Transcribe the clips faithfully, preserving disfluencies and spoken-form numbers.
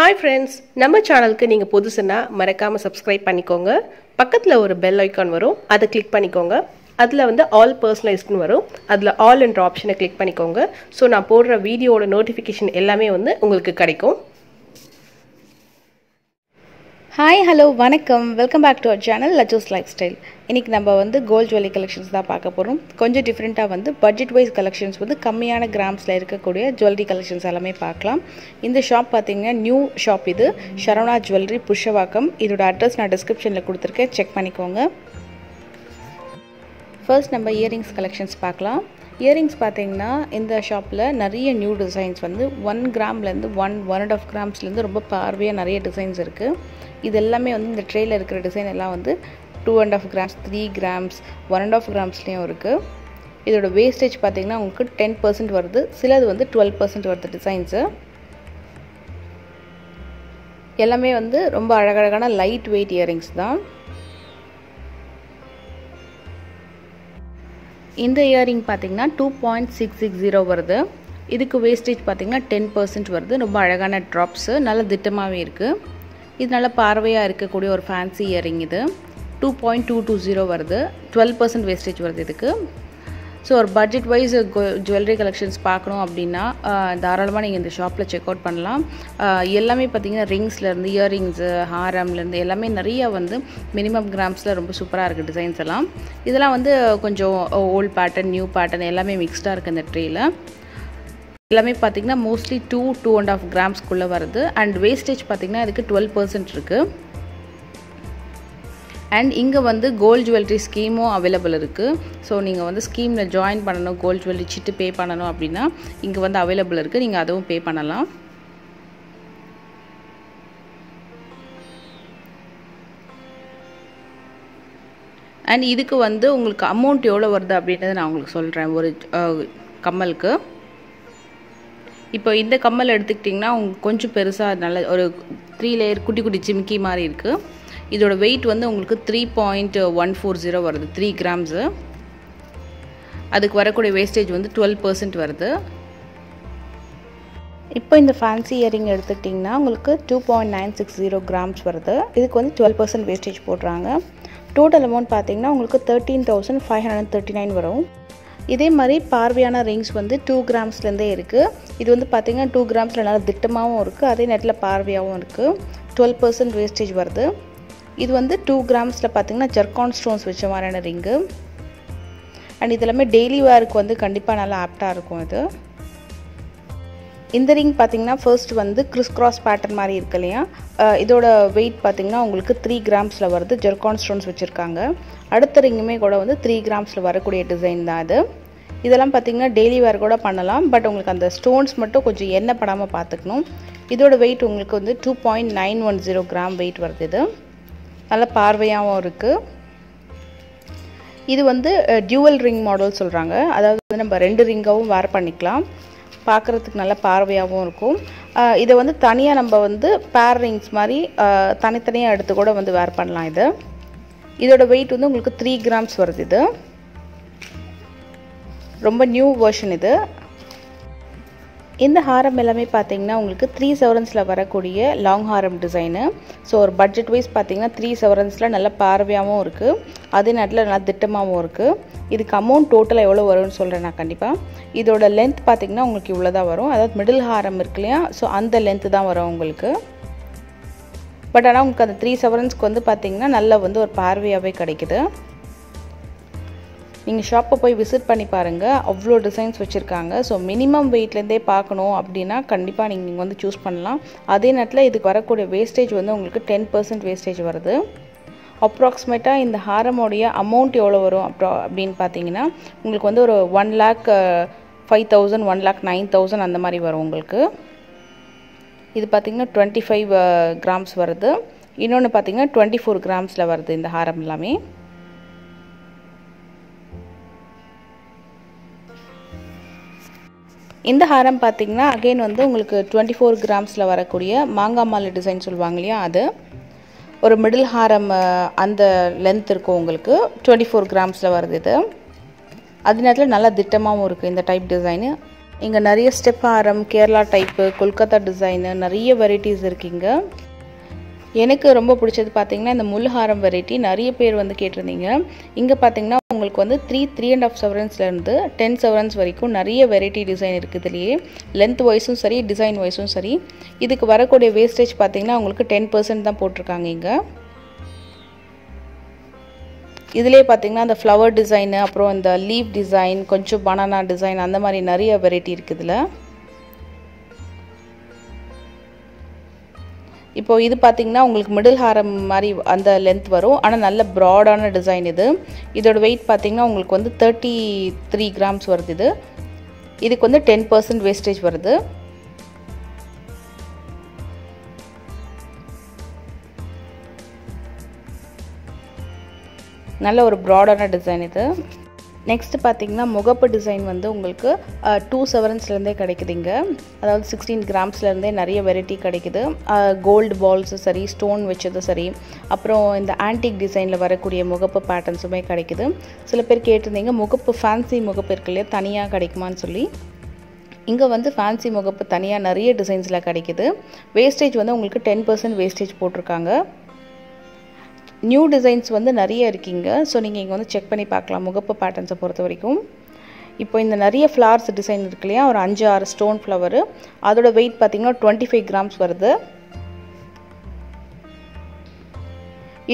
Hi friends, நம்ம சேனலுக்கு நீங்க புதுசுனா மறக்காம subscribe பண்ணிக்கோங்க. பக்கத்துல ஒரு bell icon வரும். அதை click பண்ணிக்கோங்க. அதுல வந்து all personalized னு வரும். அதுல all என்ற ஆப்ஷனை click பண்ணிக்கோங்க. சோ நான் போடுற வீடியோவோட நோட்டிஃபிகேஷன் எல்லாமே வந்து உங்களுக்கு கிடைக்கும். Hi, hello, வணக்கம். Welcome back to our channel Lachus Lifestyle. இன்னைக்கு நம்ம வந்து கோல்ட் ஜுவல்லரி கலெக்ஷன்ஸ் தான் பார்க்க போறோம். கொஞ்சம் டிஃபரண்டா வந்து பட்ஜெட் வைஸ் கலெக்ஷன்ஸ் வந்து கம்மியான கிராம்ஸ்ல இருக்கக்கூடிய ஜுவல்லரி கலெக்ஷன்ஸ் எல்லாமே பார்க்கலாம். இந்த ஷாப் பாத்தீங்கன்னா நியூ ஷாப் இது. சரவணா ஜுவல்லரி புஷவாக்கம். இதோட அட்ரஸ் நான் டிஸ்கிரிப்ஷன்ல கொடுத்திருக்கேன். செக் பண்ணிக்கோங்க. First நம்ம இயரிங்ஸ் கலெக்ஷன்ஸ் பார்க்கலாம். Earrings பாத்தீங்கன்னா இந்த ஷாப்ல நிறைய நியூ டிசைன்ஸ் வந்து one கிராம்ல இருந்து one and a half கிராம்ஸ்ல இருந்து ரொம்ப பார்வையா நிறைய டிசைன்ஸ் இருக்கு. இது எல்லாமே வந்து இந்த ட்ரேல இருக்கிற டிசைன் எல்லாம் வந்து two and a half grams, three grams, one and a half கிராம்ஸ்லயும் இருக்கு. இதோட வேஸ்டேஜ் பாத்தீங்கன்னா உங்களுக்கு ten percent வருது. சிலது வந்து twelve percent வருது டிசைன்ஸ். எல்லாமே வந்து ரொம்ப அழகழகான லைட் weight earrings தான். இந்த இயரிங் பாத்தீங்கன்னா two point six six zero வருது. இதுக்கு வேஸ்டேஜ் பாத்தீங்கன்னா ten percent வருது. ரொம்ப அழகான டிராப்ஸ், நல்ல திட்டமாவே இருக்கு. இது நல்ல பார்வையா இருக்கக்கூடிய ஒரு ஃபேன்சி இயரிங் இது. two point two two zero வருது. twelve percent வேஸ்டேஜ் வருது இதுக்கு. சோ ஒரு பட்ஜெட் வைஸ் ஜுவல்லரி கலெக்ஷன்ஸ் பார்க்கணும் அப்படினா தாராளமா நீங்க இந்த ஷாப்ல செக் அவுட் பண்ணலாம். எல்லாமே பாத்தீங்கன்னா ரிங்ஸ்ல இருந்து இயரிங்ஸ், ஹாரம்ல இருந்து எல்லாமே நிறைய வந்து மினிமம் கிராம்ஸ்ல ரொம்ப சூப்பரா இருக்கு டிசைன்ஸ் எல்லாம். இதெல்லாம் வந்து கொஞ்சம் ஓல்ட் பேட்டர்ன், நியூ பேட்டர்ன் எல்லாமே மிக்ஸ்டா இருக்கு இந்த ட்ரேல. எல்லாமே பாத்தீங்கன்னா mostly two, two and a half grams குள்ள வருது. அண்ட் வேஸ்டேஜ் பாத்தீங்கன்னா இதுக்கு twelve percent இருக்கு. And இங்க வந்து கோல்ட் ஜுவல்லரி ஸ்கீமும் அவைலபிள் இருக்கு. ஸோ நீங்கள் வந்து ஸ்கீமில் ஜாயின் பண்ணணும், கோல்ட் ஜுவல்லரி சிட்டு பே பண்ணணும் அப்படின்னா இங்கே வந்து அவைலபிள் இருக்கு. நீங்கள் அதுவும் பே பண்ணலாம். அண்ட் இதுக்கு வந்து உங்களுக்கு அமௌண்ட் எவ்வளோ வருது அப்படின்றத நான் உங்களுக்கு சொல்கிறேன். ஒரு கம்மலுக்கு இப்போ இந்த கம்மல் எடுத்துக்கிட்டிங்கன்னா உங்களுக்கு கொஞ்சம் பெருசாக நல்ல ஒரு த்ரீ லேயர் குட்டி குட்டி ஜிமிக்கி மாதிரி இருக்குது. இதோட weight வந்து உங்களுக்கு three point one four zero வருது, three கிராம்ஸ். அதுக்கு வரக்கூடிய வேஸ்டேஜ் வந்து twelve percent வருது. இப்போ இந்த ஃபேன்சி இயரிங் எடுத்துக்கிட்டிங்கன்னா உங்களுக்கு two point nine six zero grams வருது. இதுக்கு வந்து twelve percent வேஸ்டேஜ் போடுறாங்க. டோட்டல் அமௌண்ட் பார்த்தீங்கன்னா உங்களுக்கு thirteen thousand five hundred thirty-nine வரும். இதே மாதிரி பார்வையான ரிங்ஸ் வந்து two கிராம்ஸ்லேருந்தே இருக்குது. இது வந்து பார்த்தீங்கன்னா two கிராம்ஸில் நல்லா திட்டமாகவும் இருக்குது, அதே நேரத்தில் பார்வையாகவும் இருக்குது. twelve percent வேஸ்டேஜ் வருது. இது வந்து two கிராம்ஸில் பார்த்தீங்கன்னா ஜர்கான் ஸ்டோன்ஸ் வச்ச மாதிரியான ரிங்கு. அண்ட் இதெல்லாமே டெய்லி வேருக்கு வந்து கண்டிப்பாக நல்லா ஆப்டாக இருக்கும் இது. இந்த ரிங் பார்த்தீங்கன்னா ஃபர்ஸ்ட் வந்து கிறிஸ் கிராஸ் பேட்டர்ன் மாதிரி இருக்கு இல்லையா, இதோட வெயிட் பார்த்தீங்கன்னா உங்களுக்கு த்ரீ கிராம்ஸில் வருது. ஜர்கான் ஸ்டோன்ஸ் வச்சுருக்காங்க. அடுத்த ரிங்குமே கூட வந்து த்ரீ கிராம்ஸில் வரக்கூடிய டிசைன் தான் இது. இதெல்லாம் பார்த்தீங்கன்னா டெய்லி வேர் கூட பண்ணலாம். பட் உங்களுக்கு அந்த ஸ்டோன்ஸ் மட்டும் கொஞ்சம் எண்ணெய் படாமல் பார்த்துக்கணும். இதோட வெயிட் உங்களுக்கு வந்து two point nine one zero gram weight வருது. இது நல்ல பார்வையாகவும் இருக்குது. இது வந்து டியூவல் ரிங் மாடல் சொல்கிறாங்க. அதாவது நம்ம ரெண்டு ரிங்காகவும் வேர் பண்ணிக்கலாம். பார்க்குறதுக்கு நல்ல பார்வையாகவும் இருக்கும். இதை வந்து தனியாக நம்ம வந்து பேர் ரிங்ஸ் மாதிரி தனித்தனியாக எடுத்து கூட வந்து வேர் பண்ணலாம் இது. இதோட வெயிட் வந்து உங்களுக்கு த்ரீ கிராம்ஸ் வருது. இது ரொம்ப நியூ வெர்ஷன் இது. இந்த ஹாரம் எல்லாமே பார்த்தீங்கன்னா உங்களுக்கு த்ரீ செவரன்ஸில் வரக்கூடிய லாங் ஹாரம் டிசைனு. ஸோ ஒரு பட்ஜெட் வைஸ் பார்த்தீங்கன்னா த்ரீ செவரன்ஸில் நல்ல பார்வையாகவும் இருக்குது, அதே நேரத்தில் நல்லா திட்டமாகவும் இருக்குது. இதுக்கு அமௌண்ட் டோட்டலாக எவ்வளோ வரும்னு சொல்கிறேன் நான் கண்டிப்பாக. இதோட லென்த் பார்த்தீங்கன்னா உங்களுக்கு இவ்வளோ தான் வரும். அதாவது மிடில் ஹாரம் இருக்கு இல்லையா, ஸோ அந்த லென்த்து தான் வரும் உங்களுக்கு. பட் ஆனால் உங்களுக்கு அந்த த்ரீ செவரன்ஸ்க்கு வந்து பார்த்தீங்கன்னா நல்லா வந்து ஒரு பார்வையாகவே கிடைக்குது. நீங்கள் ஷாப்பை போய் விசிட் பண்ணி பாருங்கள், அவ்வளோ டிசைன்ஸ் வச்சுருக்காங்க. ஸோ மினிமம் வெயிட்லேருந்தே பார்க்கணும் அப்படின்னா கண்டிப்பாக நீங்கள் வந்து சூஸ் பண்ணலாம். அதே நேரத்தில் இதுக்கு வரக்கூடிய வேஸ்டேஜ் வந்து உங்களுக்கு டென் பர்சன்ட் வேஸ்டேஜ் வருது. அப்ராக்சிமேட்டாக இந்த ஹாரமோடைய அமௌண்ட் எவ்வளோ வரும் அப்ரா அப்படின்னு பார்த்தீங்கன்னா உங்களுக்கு வந்து ஒரு one lakh five thousand one lakh nine thousand அந்த மாதிரி வரும் உங்களுக்கு. இது பார்த்திங்கன்னா டுவெண்ட்டி ஃபைவ் கிராம்ஸ் வருது. இன்னொன்று பார்த்திங்கன்னா டுவெண்ட்டி ஃபோர் கிராம்ஸில் வருது இந்த ஹாரம் எல்லாமே. இந்த ஹாரம் பார்த்தீங்கன்னா அகெயின் வந்து உங்களுக்கு டுவெண்ட்டி ஃபோர் கிராம்ஸில் வரக்கூடிய மாங்காய் மாலை டிசைன் சொல்லுவாங்க இல்லையா, அது ஒரு மிடில் ஹாரம் அந்த லென்த் இருக்கும் உங்களுக்கு. டுவெண்ட்டி ஃபோர் கிராம்ஸில் வருது இது. அது நேரத்தில் நல்லா திட்டமாகவும் இருக்குது இந்த டைப் டிசைனு. இங்க நிறைய ஸ்டெப் ஹாரம், கேரளா டைப், கொல்கத்தா டிசைன் நிறைய வெரைட்டிஸ் இருக்குங்க. எனக்கு ரொம்ப பிடிச்சது பாத்தீங்கன்னா இந்த முள் ஹாரம் வெரைட்டி. நிறைய பேர் வந்து கேட்டிருந்தீங்க. இங்க பாத்தீங்கன்னா உங்களுக்கு வந்து three three and a half சவரன்ஸ்ல இருந்து ten சவரன்ஸ் வரைக்கும் நிறைய வெரைட்டி டிசைன் இருக்குதுலயே. லெந்த் வைஸும் சரி, டிசைன் வைஸும் சரி. இதுக்கு வரக்கூடிய வேஸ்டேஜ் பாத்தீங்கன்னா உங்களுக்கு ten percent தான் போட்டுருக்காங்க இங்க. இதிலே பாத்தீங்கன்னா அந்த ஃப்ளவர் டிசைன், அப்புறம் அந்த லீஃப் டிசைன், கொஞ்சம் banana டிசைன் அந்த மாதிரி நிறைய வெரைட்டி இருக்குதுல. இப்போ இது பாத்தீங்கன்னா உங்களுக்கு மிடில் ஹாரம் மாதிரி அந்த லெந்த் வரும். ஆனா நல்ல பிராடான டிசைன் இது. இதோட weight பாத்தீங்கன்னா உங்களுக்கு வந்து thirty-three grams வருது இது. இதுக்கு வந்து ten percent wastage வருது. நல்ல ஒரு பிராடான டிசைன் இது. நெக்ஸ்ட் பாத்தீங்கன்னா முகப்பு டிசைன் வந்து உங்களுக்கு two சவரன்ஸ்ல இருந்தே கிடைக்குதுங்க. அதாவது sixteen grams-ல இருந்தே நிறைய வெரைட்டி கிடைக்குது. கோல்ட் பால்ஸ் சரி, ஸ்டோன் வெச்சது சரி, அப்புறம் இந்த ஆன்டிக் டிசைன்ல வரக்கூடிய முகப்பு பேட்டர்ன்ஸுமே கிடைக்குது. சில பேர் கேட்டிருந்தீங்க முகப்பு ஃபேன்சி முகப்பு இருக்கலையே தனியா கிடைக்குமான்னு சொல்லி. இங்க வந்து ஃபேன்சி முகப்பு தனியா நிறைய டிசைன்ஸ்ல கிடைக்குது. வேஸ்டேஜ் வந்து உங்களுக்கு ten percent வேஸ்டேஜ் போட்டுருக்காங்க. நியூ டிசைன்ஸ் வந்து நிறைய இருக்குங்க. சோ நீங்க இங்க வந்து செக் பண்ணி பார்க்கலாம் முகப்பு பேட்டர்ன்ஸ் பொறுத்த வரைக்கும். இப்போ இந்த நிறைய ஃப்ளவர்ஸ் டிசைன் இருக்குலையா, ஒரு five six ஸ்டோன் ஃப்ளவர். அதோட weight பாத்தீங்கன்னா twenty-five grams வருது.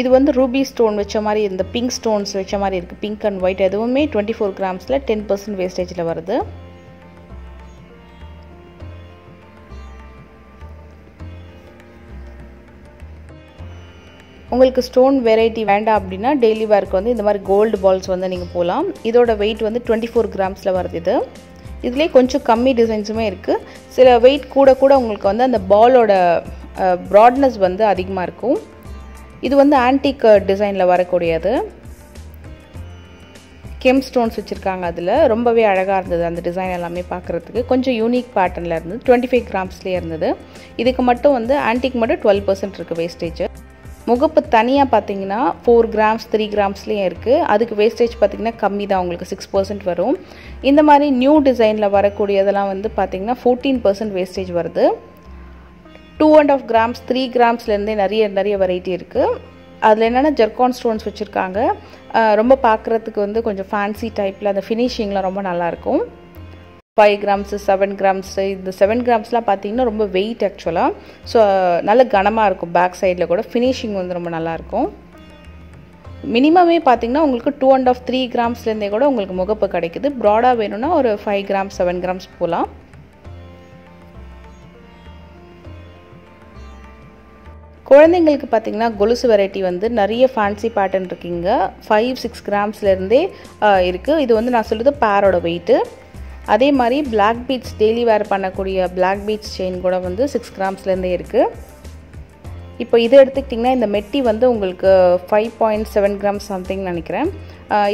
இது வந்து ரூபி ஸ்டோன் வெச்ச மாதிரி, இந்த பிங்க் ஸ்டோன்ஸ் வெச்ச மாதிரி இருக்கு. பிங்க் அண்ட் ஒயிட் அதுவுமே twenty-four grams-ல ten percent வேஸ்டேஜ்ல வருது. உங்களுக்கு ஸ்டோன் வெரைட்டி வேண்டாம் அப்படினா டெய்லி வேர்க்கு வந்து இந்த மாதிரி கோல்ட் பால்ஸ் வந்து நீங்க போலாம். இதோட weight வந்து twenty-four grams-ல வருது இது. இதுலயே கொஞ்சம் கம்மி டிசைன்ஸ்மே இருக்கு. சில weight கூட கூட உங்களுக்கு வந்து அந்த பாலோட broadness வந்து அதிகமா இருக்கும். இது வந்து ஆன்டிக் டிசைன்ல வரக்கூடியது. கேம் ஸ்டோன்ஸ் வச்சிருக்காங்க அதுல. ரொம்பவே அழகா இருந்தது அந்த டிசைன் எல்லாமே பார்க்கிறதுக்கு. கொஞ்சம் யூனிக் பேட்டர்ன்ல இருந்தது. twenty-five grams-லயே இருந்தது. இதுக்கு மட்டும் வந்து ஆன்டிக் மட்டும் twelve percent இருக்கு வேஸ்டேஜ். முகப்பு தனியா பாத்தீங்கன்னா four grams three grams-லயே இருக்கு. அதுக்கு வேஸ்டேஜ் பாத்தீங்கன்னா கம்மி தான், உங்களுக்கு six percent வரும். இந்த மாதிரி நியூ டிசைன்ல வரக்கூடியதெல்லாம் வந்து பாத்தீங்கன்னா fourteen percent வேஸ்டேஜ் வருது. two and a half grams three grams-ல இருந்தே நிறைய நிறைய வெரைட்டி இருக்கு. அதுல என்னன்னா ஜர்கான் ஸ்டோன்ஸ் வச்சிருக்காங்க. ரொம்ப பார்க்கிறதுக்கு வந்து கொஞ்சம் ஃபேன்சி டைப்ல அந்த ஃபினிஷிங்லாம் ரொம்ப நல்லா இருக்கும். five grams seven grams, இந்த seven grams-லாம் பாத்தீங்கன்னா ரொம்ப weight actually. சோ நல்ல கனமா இருக்கும். பேக் சைடுல கூட ஃபினிஷிங் வந்து ரொம்ப நல்லா இருக்கும். மினிமமே பாத்தீங்கன்னா உங்களுக்கு two and a half three grams-ல இருந்தே கூட உங்களுக்கு முகப்பு கிடைக்குது. பிராடா வேணும்னா ஒரு five grams seven grams போலாம். குழந்தைகளுக்கு பாத்தீங்கன்னா கொலுசு வெரைட்டி வந்து நிறைய ஃபேன்சி பேட்டர்ன் இருக்குங்க. five six grams-ல இருந்தே இருக்கு. இது வந்து நான் சொல்றது பேரோட weight. அதே மாதிரி black beads டெய்லி வேர் பண்ணக்கூடிய black beads செயின் கூட வந்து six grams-ல இருந்தே இருக்கு. இப்போ இத எடுத்துக்கிட்டீங்கன்னா இந்த மெட்டி வந்து உங்களுக்கு five point seven grams something நினைக்கிறேன்.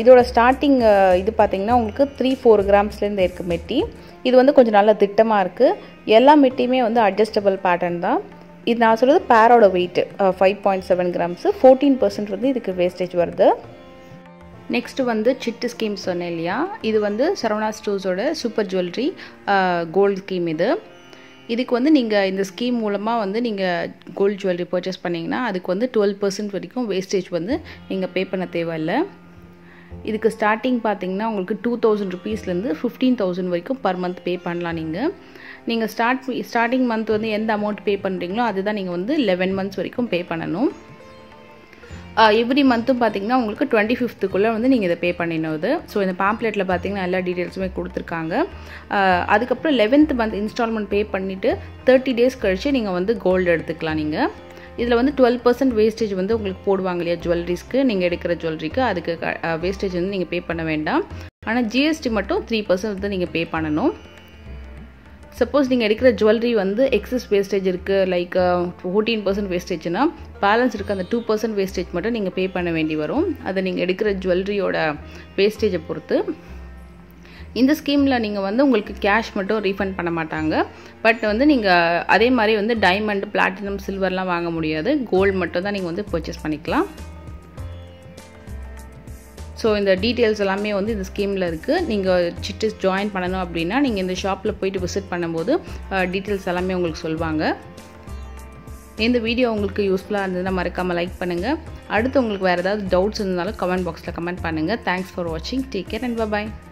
இதோட ஸ்டார்டிங் இது பாத்தீங்கன்னா உங்களுக்கு three four grams-ல இருந்தே இருக்கு மெட்டி. இது வந்து கொஞ்சம் நல்ல திட்டமா இருக்கு. எல்லா மெட்டியுமே வந்து adjustable pattern தான். இது நான் சொல்றது பேரோட weight five point seven grams, fourteen percent வந்து இதுக்கு wastage வருது. நெக்ஸ்ட் வந்து சிட்டு ஸ்கீம் சொன்னேன் இல்லையா, இது வந்து சரவணா ஸ்டோர்ஸோட சூப்பர் ஜுவல்லரி கோல்ட் ஸ்கீம் இது. இதுக்கு வந்து நீங்க இந்த ஸ்கீம் மூலமா வந்து நீங்க கோல்ட் ஜுவல்லரி பர்ச்சேஸ் பண்ணீங்கன்னா அதுக்கு வந்து twelve percent வரைக்கும் வேஸ்டேஜ் வந்து நீங்க பே பண்ண தேவையில்லை. இதுக்கு ஸ்டார்டிங் பாத்தீங்கன்னா உங்களுக்கு two thousand rupees-ல இருந்து fifteen thousand வரைக்கும் per month பே பண்ணலாம் நீங்க. நீங்க ஸ்டார்ட் ஸ்டார்டிங் மந்த் வந்து எந்த அமௌண்ட் பே பண்றீங்களோ அதுதான் நீங்க வந்து eleven months வரைக்கும் பே பண்ணணும். எவ்ரி மந்த்தும் பாத்தீங்கன்னா உங்களுக்கு twenty-fifth-க்குள்ள வந்து நீங்க இத பே பண்ணினது. சோ இந்த பாம்ப்லெட்ல பாத்தீங்கன்னா எல்லா டீடைல்ஸுமே கொடுத்திருக்காங்க. அதுக்கு அப்புறம் eleventh month இன்ஸ்டால்மென்ட் பே பண்ணிட்டு thirty days கழிச்சு நீங்க வந்து கோல்ட் எடுத்துக்கலாம் நீங்க. இதுல வந்து twelve percent வேஸ்டேஜ் வந்து உங்களுக்கு போடுவாங்க இல்லையா ஜுவல்லரிஸ்க்கு, நீங்க எடுக்கிற ஜுவல்லரிக்கு. அதுக்கு வேஸ்டேஜ் வந்து நீங்க பே பண்ண வேண்டாம். ஆனா ஜிஎஸ்டி மட்டும் three percent வந்து நீங்க பே பண்ணணும். சப்போஸ் நீங்க எடுக்கிற ஜுவல்லரி வந்து எக்ஸஸ் வேஸ்டேஜ் இருக்கு, லைக் fourteen percent வேஸ்டேஜ்னா பேலன்ஸ் இருக்க அந்த two percent வேஸ்டேஜ் மட்டும் நீங்க பே பண்ண வேண்டி வரும். அது நீங்க எடுக்கிற ஜுவல்லரியோட வேஸ்டேஜை பொறுத்து. இந்த ஸ்கீம்ல நீங்க வந்து உங்களுக்கு கேஷ் மட்டும் ரீஃபண்ட் பண்ண மாட்டாங்க. பட் வந்து நீங்க அதே மாதிரி வந்து டைமண்ட், பிளாட்டினம், சில்வர்லாம் வாங்க முடியாது. கோல்ட் மட்டும் தான் நீங்க வந்து பர்ச்சேஸ் பண்ணிக்கலாம். So in the details allame வந்து இந்த ஸ்கீம்ல இருக்கு. நீங்க சிட்டஸ் ஜாயின் பண்ணனும் அப்படினா நீங்க இந்த ஷாப்ல போய் விசிட் பண்ணும்போது details எல்லாமே உங்களுக்கு சொல்வாங்க. இந்த வீடியோ உங்களுக்கு யூஸ்ஃபுல்லா இருந்ததா மறக்காம லைக் பண்ணுங்க. அடுத்து உங்களுக்கு வேற ஏதாவது doubts இருந்தாலும் comment box ல comment பண்ணுங்க. Thanks for watching. Take care and bye bye.